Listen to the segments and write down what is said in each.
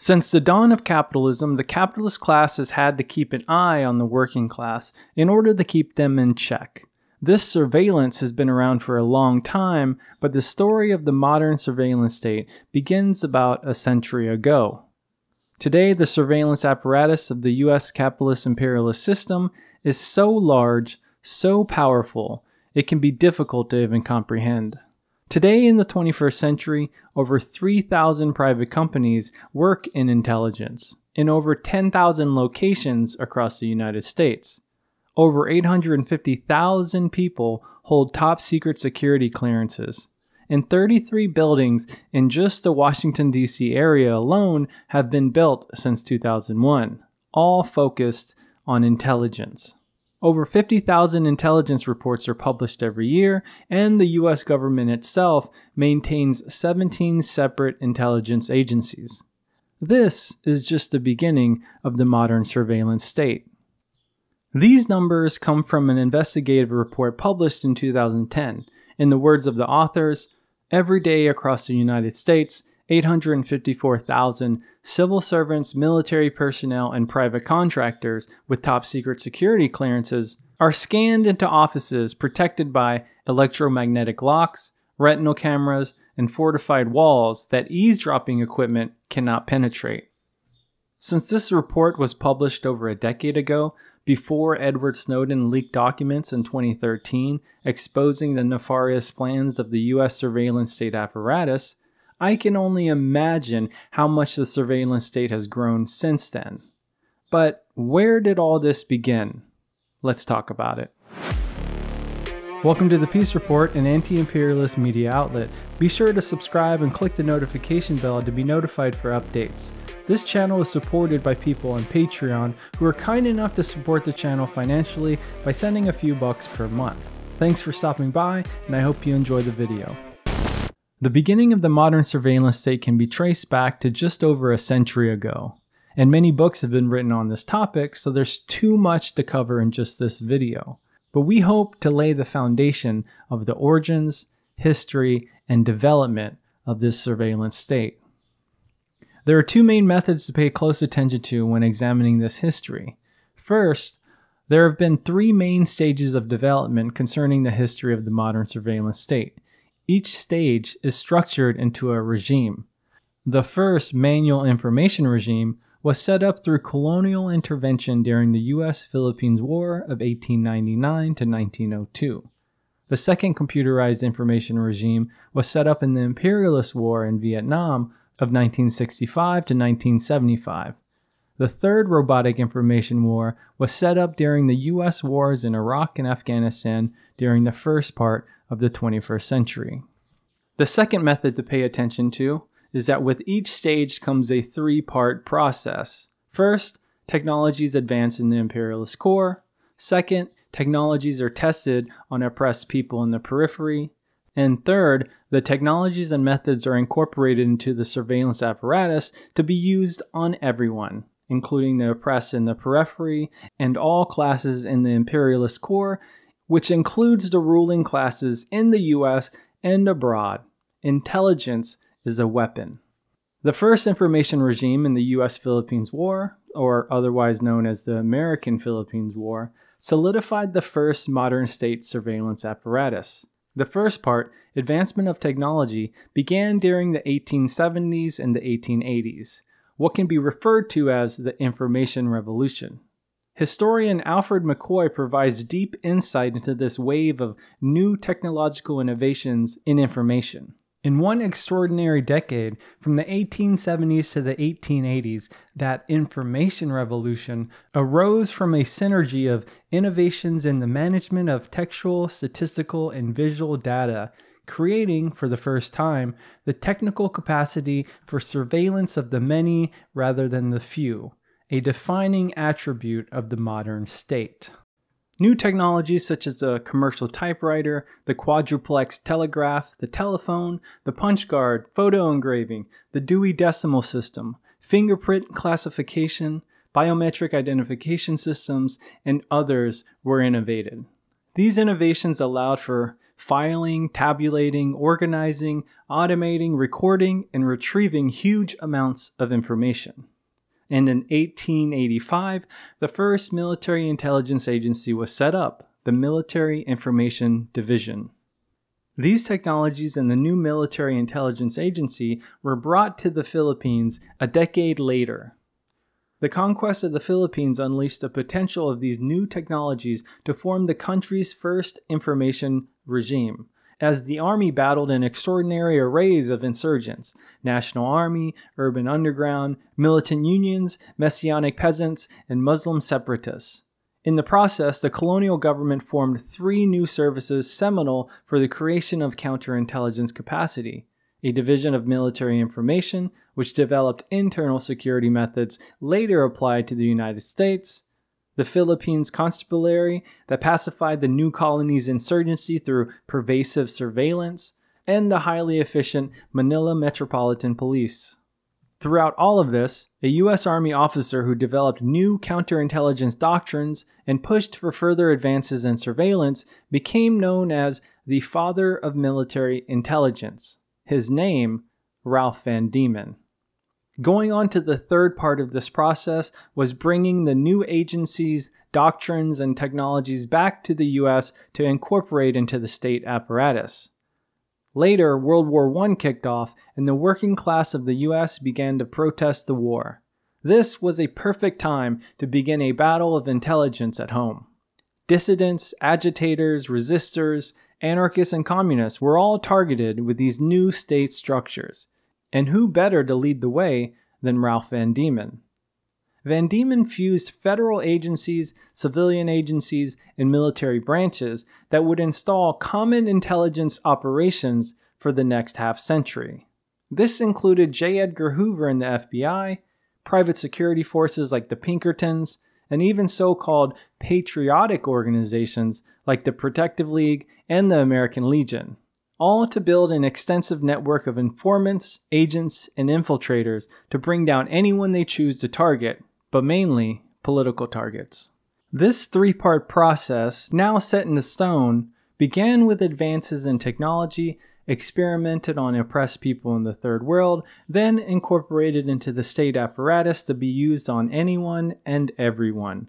Since the dawn of capitalism, the capitalist class has had to keep an eye on the working class in order to keep them in check. This surveillance has been around for a long time, but the story of the modern surveillance state begins about a century ago. Today, the surveillance apparatus of the US capitalist imperialist system is so large, so powerful, it can be difficult to even comprehend. Today in the 21st century, over 3,000 private companies work in intelligence in over 10,000 locations across the United States. Over 850,000 people hold top secret security clearances, and 33 buildings in just the Washington, D.C. area alone have been built since 2001, all focused on intelligence. Over 50,000 intelligence reports are published every year, and the US government itself maintains 17 separate intelligence agencies. This is just the beginning of the modern surveillance state. These numbers come from an investigative report published in 2010. In the words of the authors, every day across the United States, 854,000 civil servants, military personnel, and private contractors with top secret security clearances are scanned into offices protected by electromagnetic locks, retinal cameras, and fortified walls that eavesdropping equipment cannot penetrate. Since this report was published over a decade ago, before Edward Snowden leaked documents in 2013 exposing the nefarious plans of the US surveillance state apparatus, I can only imagine how much the surveillance state has grown since then. But where did all this begin? Let's talk about it. Welcome to The Peace Report, an anti-imperialist media outlet. Be sure to subscribe and click the notification bell to be notified for updates. This channel is supported by people on Patreon who are kind enough to support the channel financially by sending a few bucks per month. Thanks for stopping by, and I hope you enjoy the video. The beginning of the modern surveillance state can be traced back to just over a century ago, and many books have been written on this topic, so there's too much to cover in just this video. But we hope to lay the foundation of the origins, history, and development of this surveillance state. There are two main methods to pay close attention to when examining this history. First, there have been three main stages of development concerning the history of the modern surveillance state. Each stage is structured into a regime. The first manual information regime was set up through colonial intervention during the US-Philippines War of 1899 to 1902. The second computerized information regime was set up in the imperialist war in Vietnam of 1965 to 1975. The third robotic information war was set up during the US wars in Iraq and Afghanistan during the first part of the 21st century. The second method to pay attention to is that with each stage comes a three-part process. First, technologies advance in the imperialist core. Second, technologies are tested on oppressed people in the periphery. And third, the technologies and methods are incorporated into the surveillance apparatus to be used on everyone, including the oppressed in the periphery and all classes in the imperialist core, which includes the ruling classes in the US and abroad. Intelligence is a weapon. The first information regime in the US-Philippines War, or otherwise known as the American-Philippines War, solidified the first modern state surveillance apparatus. The first part, advancement of technology, began during the 1870s and the 1880s, what can be referred to as the Information Revolution. Historian Alfred McCoy provides deep insight into this wave of new technological innovations in information. In one extraordinary decade, from the 1870s to the 1880s, that information revolution arose from a synergy of innovations in the management of textual, statistical, and visual data, creating, for the first time, the technical capacity for surveillance of the many rather than the few, a defining attribute of the modern state. New technologies such as the commercial typewriter, the quadruplex telegraph, the telephone, the punch card, photo engraving, the Dewey Decimal System, fingerprint classification, biometric identification systems, and others were innovated. These innovations allowed for filing, tabulating, organizing, automating, recording, and retrieving huge amounts of information. And in 1885, the first military intelligence agency was set up, the Military Information Division. These technologies and the new military intelligence agency were brought to the Philippines a decade later. The conquest of the Philippines unleashed the potential of these new technologies to form the country's first information regime, as the army battled an extraordinary arrays of insurgents: National Army, Urban Underground, militant unions, Messianic peasants, and Muslim separatists. In the process, the colonial government formed three new services seminal for the creation of counterintelligence capacity: a division of military information, which developed internal security methods later applied to the United States; the Philippines Constabulary, that pacified the new colony's insurgency through pervasive surveillance; and the highly efficient Manila Metropolitan Police. Throughout all of this, a U.S. Army officer who developed new counterintelligence doctrines and pushed for further advances in surveillance became known as the father of military intelligence. His name, Ralph Van Deman. Going on to the third part of this process was bringing the new agencies, doctrines, and technologies back to the U.S. to incorporate into the state apparatus. Later, World War I kicked off, and the working class of the U.S. began to protest the war. This was a perfect time to begin a battle of intelligence at home. Dissidents, agitators, resistors, anarchists, and communists were all targeted with these new state structures. And who better to lead the way than Ralph Van Deman? Van Deman fused federal agencies, civilian agencies, and military branches that would install common intelligence operations for the next half century. This included J. Edgar Hoover and the FBI, private security forces like the Pinkertons, and even so-called patriotic organizations like the Protective League and the American Legion, all to build an extensive network of informants, agents, and infiltrators to bring down anyone they choose to target, but mainly political targets. This three-part process, now set in stone, began with advances in technology, experimented on oppressed people in the Third World, then incorporated into the state apparatus to be used on anyone and everyone.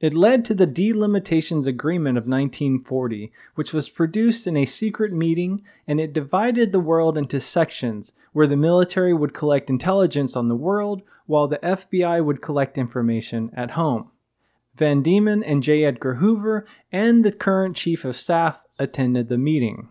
It led to the Delimitations Agreement of 1940, which was produced in a secret meeting, and it divided the world into sections where the military would collect intelligence on the world while the FBI would collect information at home. Van Deman and J. Edgar Hoover and the current Chief of Staff attended the meeting.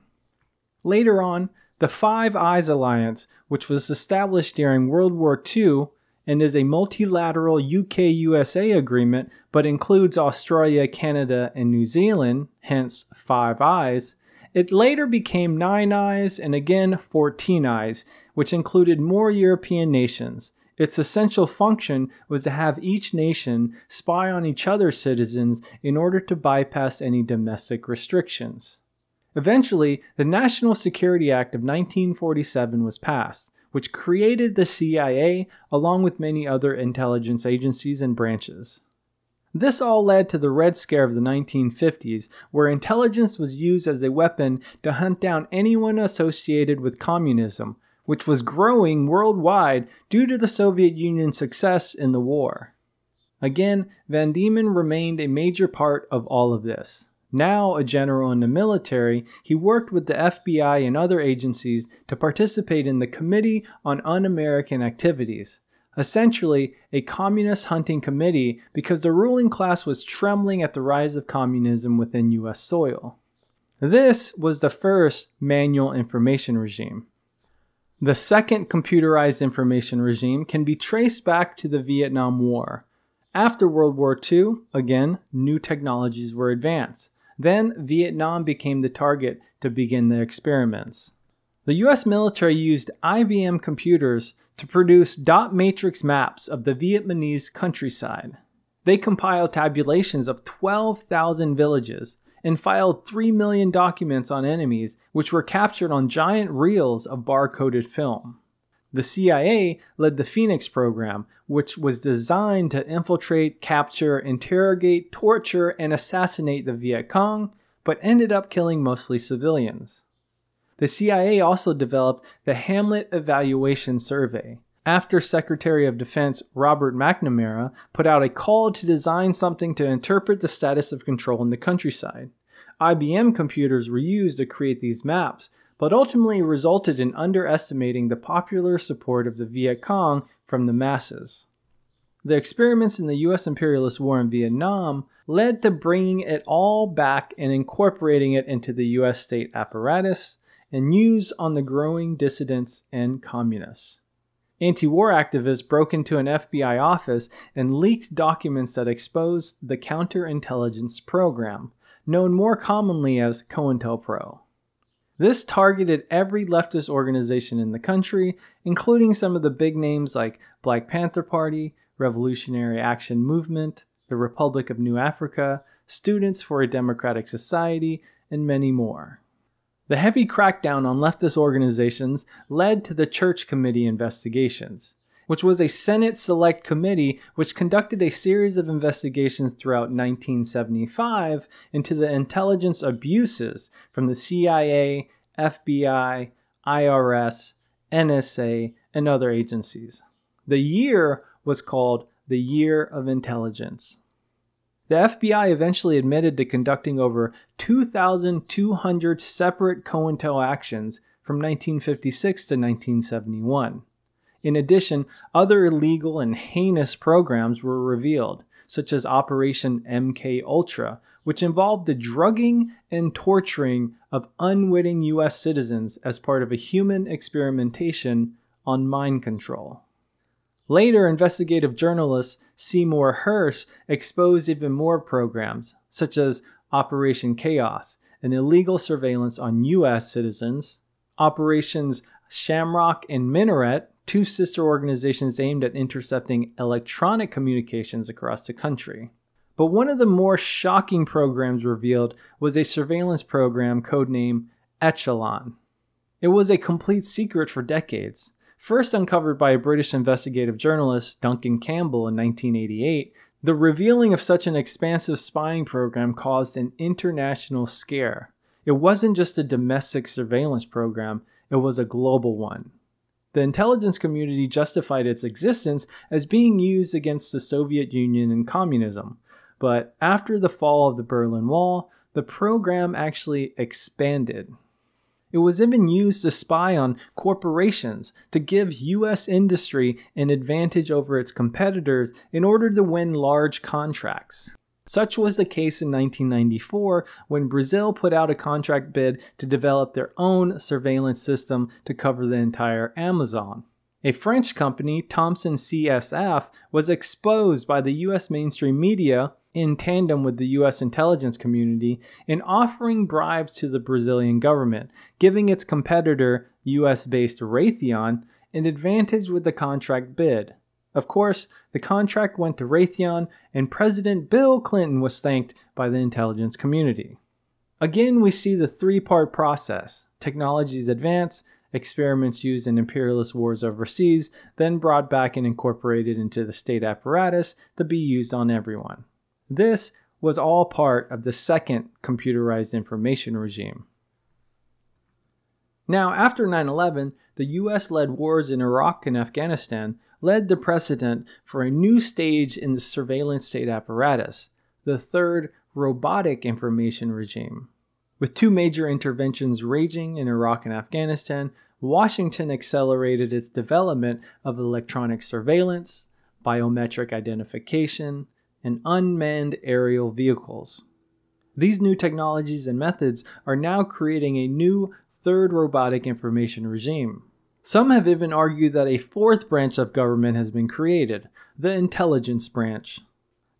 Later on, the Five Eyes Alliance, which was established during World War II, and is a multilateral UK-USA agreement but includes Australia, Canada, and New Zealand, hence Five Eyes. It later became 9 Eyes and again 14 Eyes, which included more European nations. Its essential function was to have each nation spy on each other's citizens in order to bypass any domestic restrictions. Eventually, the National Security Act of 1947 was passed, which created the CIA along with many other intelligence agencies and branches. This all led to the Red Scare of the 1950s, where intelligence was used as a weapon to hunt down anyone associated with communism, which was growing worldwide due to the Soviet Union's success in the war. Again, Van Deman remained a major part of all of this. Now a general in the military, he worked with the FBI and other agencies to participate in the Committee on Un-American Activities, essentially a communist hunting committee, because the ruling class was trembling at the rise of communism within U.S. soil. This was the first manual information regime. The second computerized information regime can be traced back to the Vietnam War. After World War II, again, new technologies were advanced. Then Vietnam became the target to begin the experiments. The US military used IBM computers to produce dot matrix maps of the Vietnamese countryside. They compiled tabulations of 12,000 villages and filed 3 million documents on enemies, which were captured on giant reels of bar-coded film. The CIA led the Phoenix Program, which was designed to infiltrate, capture, interrogate, torture, and assassinate the Viet Cong, but ended up killing mostly civilians. The CIA also developed the Hamlet Evaluation Survey, after Secretary of Defense Robert McNamara put out a call to design something to interpret the status of control in the countryside. IBM computers were used to create these maps, but ultimately resulted in underestimating the popular support of the Viet Cong from the masses. The experiments in the U.S. imperialist war in Vietnam led to bringing it all back and incorporating it into the U.S. state apparatus and news on the growing dissidents and communists. Anti-war activists broke into an FBI office and leaked documents that exposed the counterintelligence program, known more commonly as COINTELPRO. This targeted every leftist organization in the country, including some of the big names like Black Panther Party, Revolutionary Action Movement, the Republic of New Africa, Students for a Democratic Society, and many more. The heavy crackdown on leftist organizations led to the Church Committee investigations, which was a Senate Select Committee which conducted a series of investigations throughout 1975 into the intelligence abuses from the CIA, FBI, IRS, NSA, and other agencies. The year was called the Year of Intelligence. The FBI eventually admitted to conducting over 2,200 separate COINTEL actions from 1956 to 1971. In addition, other illegal and heinous programs were revealed, such as Operation MK Ultra, which involved the drugging and torturing of unwitting U.S. citizens as part of a human experimentation on mind control. Later, investigative journalist Seymour Hersh exposed even more programs, such as Operation Chaos, an illegal surveillance on U.S. citizens, Operations Shamrock and Minaret, two sister organizations aimed at intercepting electronic communications across the country. But one of the more shocking programs revealed was a surveillance program codenamed Echelon. It was a complete secret for decades. First uncovered by a British investigative journalist, Duncan Campbell, in 1988, the revealing of such an expansive spying program caused an international scare. It wasn't just a domestic surveillance program, it was a global one. The intelligence community justified its existence as being used against the Soviet Union and communism, but after the fall of the Berlin Wall, the program actually expanded. It was even used to spy on corporations to give U.S. industry an advantage over its competitors in order to win large contracts. Such was the case in 1994 when Brazil put out a contract bid to develop their own surveillance system to cover the entire Amazon. A French company, Thomson-CSF, was exposed by the U.S. mainstream media in tandem with the U.S. intelligence community in offering bribes to the Brazilian government, giving its competitor, U.S.-based Raytheon, an advantage with the contract bid. Of course, the contract went to Raytheon, and President Bill Clinton was thanked by the intelligence community. Again, we see the three-part process: technologies advance, experiments used in imperialist wars overseas, then brought back and incorporated into the state apparatus to be used on everyone. This was all part of the second computerized information regime. Now, after 9/11, the US-led wars in Iraq and Afghanistan led the precedent for a new stage in the surveillance state apparatus, the third robotic information regime. With two major interventions raging in Iraq and Afghanistan, Washington accelerated its development of electronic surveillance, biometric identification, and unmanned aerial vehicles. These new technologies and methods are now creating a new third robotic information regime. Some have even argued that a fourth branch of government has been created, the intelligence branch.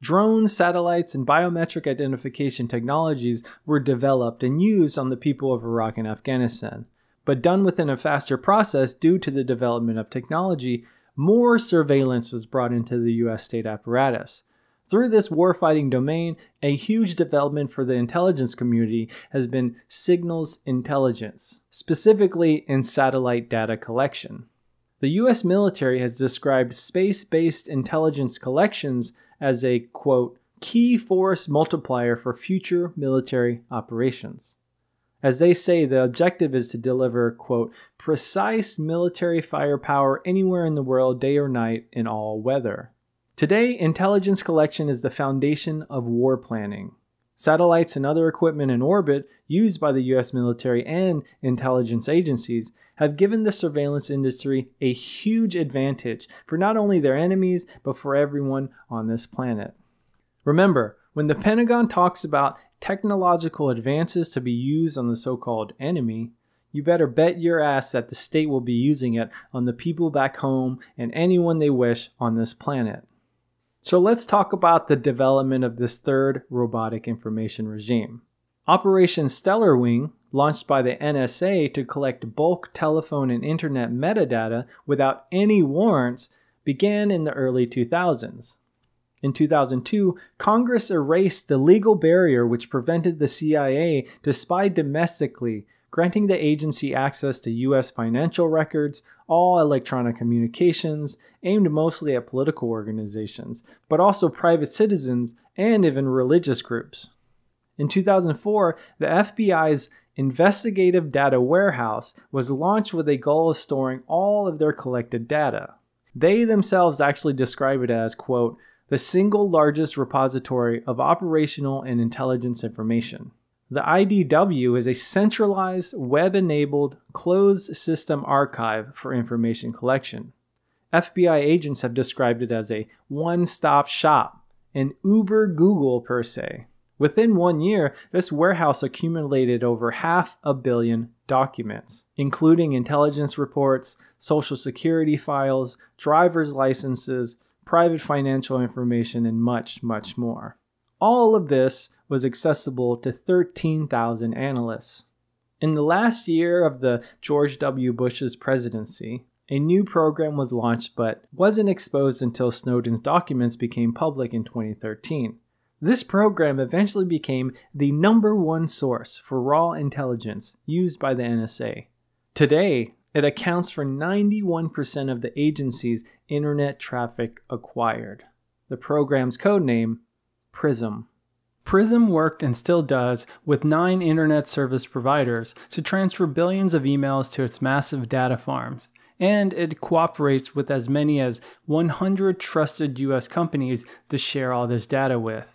Drones, satellites, and biometric identification technologies were developed and used on the people of Iraq and Afghanistan, but done within a faster process due to the development of technology, more surveillance was brought into the U.S. state apparatus. Through this warfighting domain, a huge development for the intelligence community has been signals intelligence, specifically in satellite data collection. The U.S. military has described space-based intelligence collections as a, quote, key force multiplier for future military operations. As they say, the objective is to deliver, quote, precise military firepower anywhere in the world, day or night, in all weather. Today, intelligence collection is the foundation of war planning. Satellites and other equipment in orbit used by the U.S. military and intelligence agencies have given the surveillance industry a huge advantage for not only their enemies, but for everyone on this planet. Remember, when the Pentagon talks about technological advances to be used on the so-called enemy, you better bet your ass that the state will be using it on the people back home and anyone they wish on this planet. So let's talk about the development of this third robotic information regime. Operation Stellarwind, launched by the NSA to collect bulk telephone and internet metadata without any warrants, began in the early 2000s. In 2002, Congress erased the legal barrier which prevented the CIA to spy domestically, granting the agency access to U.S. financial records, all electronic communications, aimed mostly at political organizations, but also private citizens and even religious groups. In 2004, the FBI's Investigative Data Warehouse was launched with a goal of storing all of their collected data. They themselves actually describe it as, quote, the single largest repository of operational and intelligence information. The IDW is a centralized, web-enabled, closed system archive for information collection. FBI agents have described it as a one-stop shop, an Uber Google per se. Within 1 year, this warehouse accumulated over 500 million documents, including intelligence reports, social security files, driver's licenses, private financial information, and much, much more. All of this was accessible to 13,000 analysts. In the last year of the George W. Bush's presidency, a new program was launched but wasn't exposed until Snowden's documents became public in 2013. This program eventually became the #1 source for raw intelligence used by the NSA. Today, it accounts for 91% of the agency's internet traffic acquired. The program's codename, PRISM. PRISM worked and still does with 9 internet service providers to transfer billions of emails to its massive data farms, and it cooperates with as many as 100 trusted U.S. companies to share all this data with.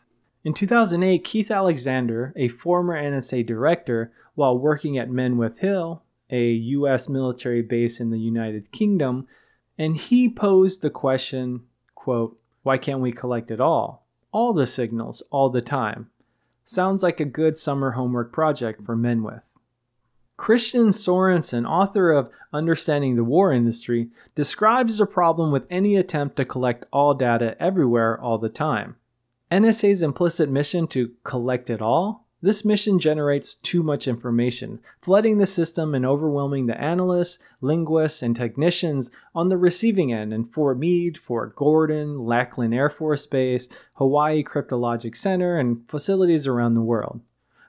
In 2008, Keith Alexander, a former NSA director, while working at Menwith Hill, a U.S. military base in the United Kingdom, and he posed the question, quote, why can't we collect it all? All the signals, all the time. Sounds like a good summer homework project for Menwith. Christian Sorensen, author of Understanding the War Industry, describes the problem with any attempt to collect all data everywhere all the time. NSA's implicit mission to collect it all? This mission generates too much information, flooding the system and overwhelming the analysts, linguists, and technicians on the receiving end in Fort Meade, Fort Gordon, Lackland Air Force Base, Hawaii Cryptologic Center, and facilities around the world.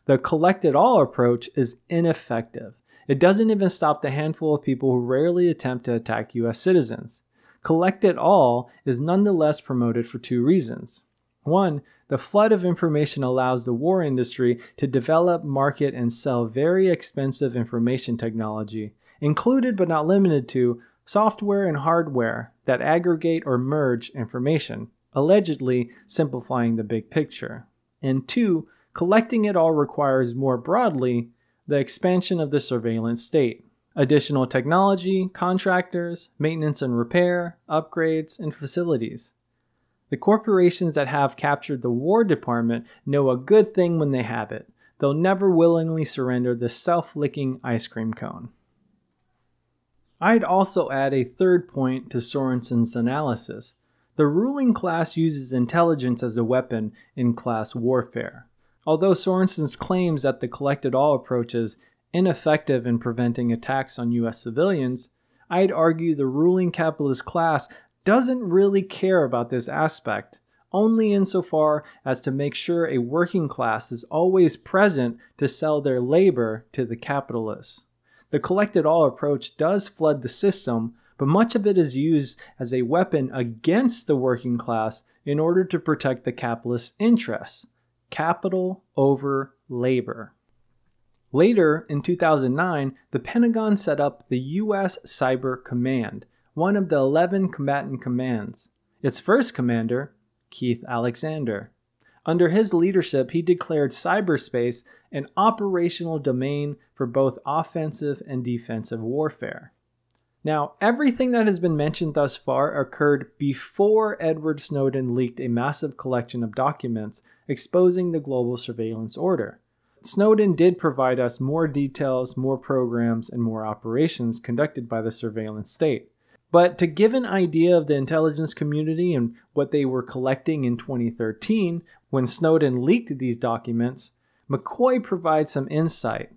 The collect-it-all approach is ineffective. It doesn't even stop the handful of people who rarely attempt to attack U.S. citizens. Collect-it-all is nonetheless promoted for 2 reasons. 1. The flood of information allows the war industry to develop, market, and sell very expensive information technology, included but not limited to software and hardware that aggregate or merge information, allegedly simplifying the big picture. And 2. Collecting it all requires, more broadly, the expansion of the surveillance state. Additional technology, contractors, maintenance and repair, upgrades, and facilities. The corporations that have captured the War Department know a good thing when they have it. They'll never willingly surrender the self-licking ice cream cone. I'd also add a third point to Sorensen's analysis. The ruling class uses intelligence as a weapon in class warfare. Although Sorensen claims that the collect-it-all approach is ineffective in preventing attacks on U.S. civilians, I'd argue the ruling capitalist class doesn't really care about this aspect, only insofar as to make sure a working class is always present to sell their labor to the capitalists. The collect-it-all approach does flood the system, but much of it is used as a weapon against the working class in order to protect the capitalist interests. Capital over labor. Later, in 2009, the Pentagon set up the U.S. Cyber Command, one of the 11 combatant commands. Its first commander, Keith Alexander. Under his leadership, he declared cyberspace an operational domain for both offensive and defensive warfare. Now, everything that has been mentioned thus far occurred before Edward Snowden leaked a massive collection of documents exposing the global surveillance order. Snowden did provide us more details, more programs, and more operations conducted by the surveillance state. But to give an idea of the intelligence community and what they were collecting in 2013, when Snowden leaked these documents, McCoy provides some insight.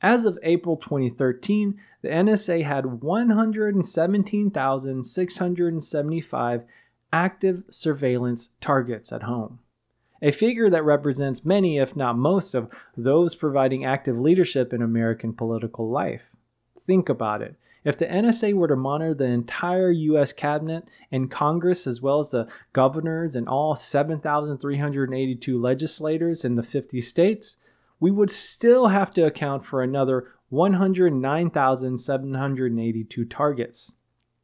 As of April 2013, the NSA had 117,675 active surveillance targets at home, a figure that represents many, if not most, of those providing active leadership in American political life. Think about it. If the NSA were to monitor the entire U.S. cabinet and Congress, as well as the governors and all 7,382 legislators in the 50 states, we would still have to account for another 109,782 targets.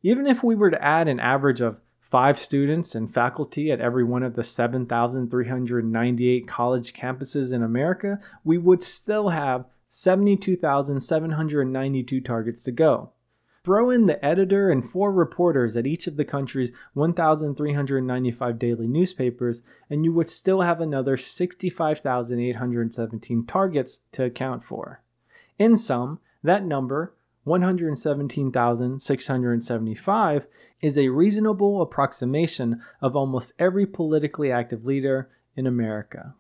Even if we were to add an average of 5 students and faculty at every one of the 7,398 college campuses in America, we would still have 72,792 targets to go. Throw in the editor and 4 reporters at each of the country's 1,395 daily newspapers, and you would still have another 65,817 targets to account for. In sum, that number, 117,675, is a reasonable approximation of almost every politically active leader in America.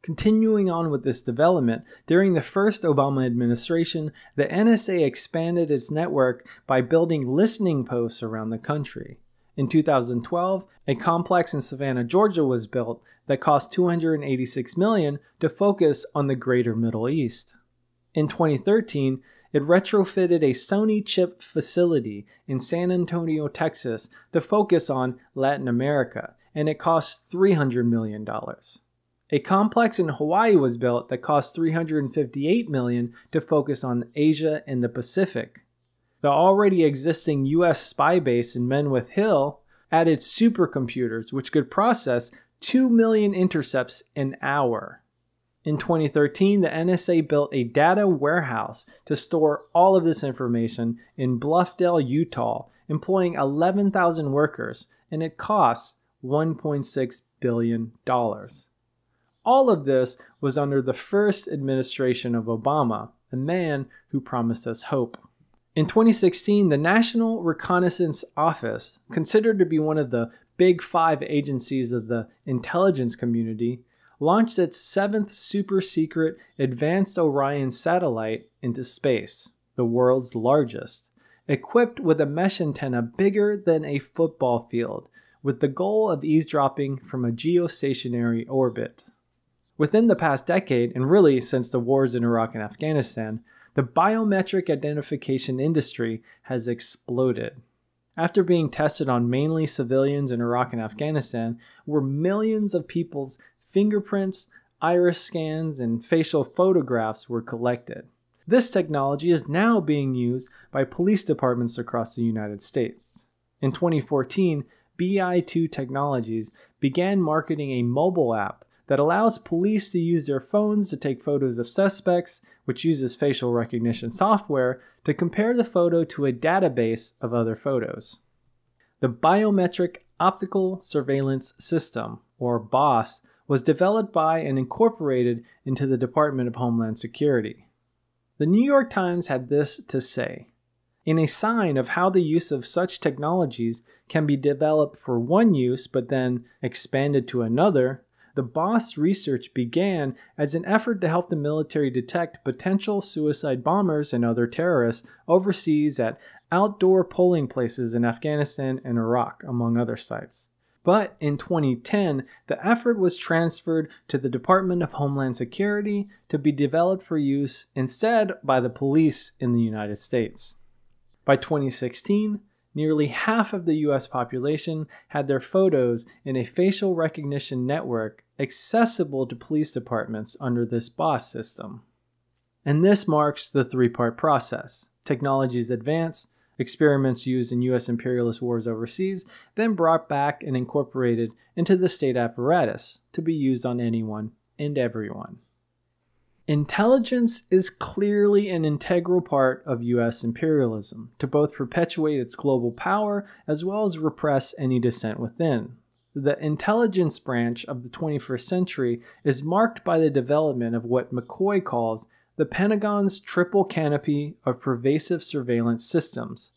Continuing on with this development, during the first Obama administration, the NSA expanded its network by building listening posts around the country. In 2012, a complex in Savannah, Georgia was built that cost $286 million to focus on the greater Middle East. In 2013, it retrofitted a Sony chip facility in San Antonio, Texas to focus on Latin America, and it cost $300 million. A complex in Hawaii was built that cost $358 million to focus on Asia and the Pacific. The already existing U.S. spy base in Menwith Hill added supercomputers which could process 2 million intercepts an hour. In 2013, the NSA built a data warehouse to store all of this information in Bluffdale, Utah, employing 11,000 workers, and it costs $1.6 billion. All of this was under the first administration of Obama, the man who promised us hope. In 2016, the National Reconnaissance Office, considered to be one of the big 5 agencies of the intelligence community, launched its 7th super-secret Advanced Orion satellite into space, the world's largest, equipped with a mesh antenna bigger than a football field, with the goal of eavesdropping from a geostationary orbit. Within the past decade, and really since the wars in Iraq and Afghanistan, the biometric identification industry has exploded. After being tested on mainly civilians in Iraq and Afghanistan, where millions of people's fingerprints, iris scans, and facial photographs were collected. This technology is now being used by police departments across the United States. In 2014, BI2 Technologies began marketing a mobile app that allows police to use their phones to take photos of suspects, which uses facial recognition software to compare the photo to a database of other photos. The Biometric Optical Surveillance System, or BOSS, was developed by and incorporated into the Department of Homeland Security. The New York Times had this to say, "In a sign of how the use of such technologies can be developed for one use but then expanded to another, the BOSS research began as an effort to help the military detect potential suicide bombers and other terrorists overseas at outdoor polling places in Afghanistan and Iraq, among other sites. But in 2010, the effort was transferred to the Department of Homeland Security to be developed for use instead by the police in the United States." By 2016, nearly half of the US population had their photos in a facial recognition network accessible to police departments under this BOSS system. And this marks the three-part process: technologies advanced, experiments used in US imperialist wars overseas, then brought back and incorporated into the state apparatus to be used on anyone and everyone. Intelligence is clearly an integral part of US imperialism, to both perpetuate its global power as well as repress any dissent within. The intelligence branch of the 21st century is marked by the development of what McCoy calls the Pentagon's triple canopy of pervasive surveillance systems.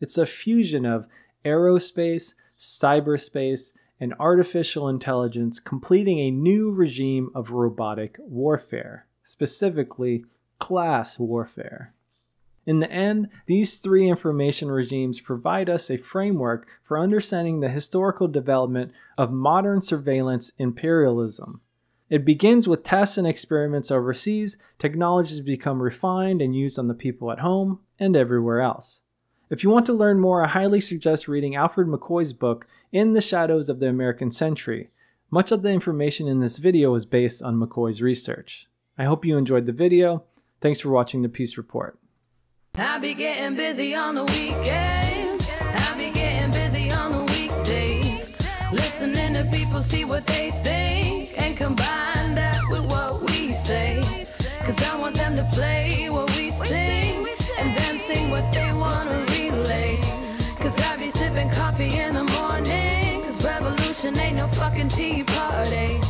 It's a fusion of aerospace, cyberspace, and artificial intelligence, completing a new regime of robotic warfare, specifically class warfare. In the end, these three information regimes provide us a framework for understanding the historical development of modern surveillance imperialism. It begins with tests and experiments overseas. Technologies become refined and used on the people at home and everywhere else. If you want to learn more, I highly suggest reading Alfred McCoy's book, In the Shadows of the American Century. Much of the information in this video is based on McCoy's research. I hope you enjoyed the video. Thanks for watching The Peace Report. I be getting busy on the weekends. I be getting busy on the weekdays. Listening to people, see what they think. Combine that with what we say, 'cause I want them to play what we sing, and then sing what they want to relay. 'Cause I be sipping coffee in the morning, 'cause revolution ain't no fucking tea party.